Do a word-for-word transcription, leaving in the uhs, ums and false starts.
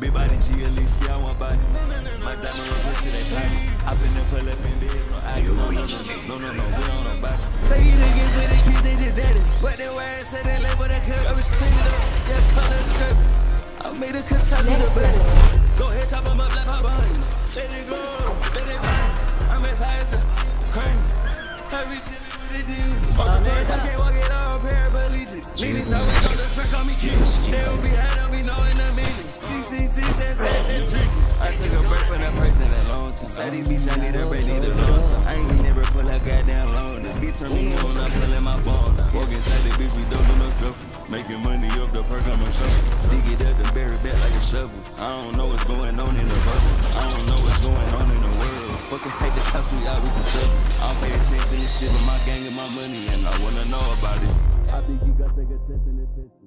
Big body G, at least, yeah, I want body. My diamond roll pussy, they party. I been there, pull up in this, no I no, no, no, no, no, no, we don't nobody. Say you niggas with the keys, they just daddy. But they wear it, say they label that curve. I was cleaning up, yeah, color skirt. I made a cut, I need a buddy. Go ahead, chop them up like my body. Let it go, let it go. I'm as high as a crane. Can't be silly with the dudes. I can't walk it all, paraplegic. Ladies always on the track, call me kid. They will be high, don't be knowing the meaning. I took a break from that person that long time. I didn't be shiny, that break need a long time. I ain't never pull that goddamn loan. The bitch turn me on, I'm pulling my phone. Walk inside the bitch, we don't do no scuffle. Making money up the perk, I'm a shuffle. Dig it up and bury back like a shovel. I don't know what's going on in the bubble. I don't know what's going on in the world. Fucking hate the house, we always in trouble. I don't pay attention to this shit, but my gang and my money, and I wanna know about it. I think you gotta take a test in this.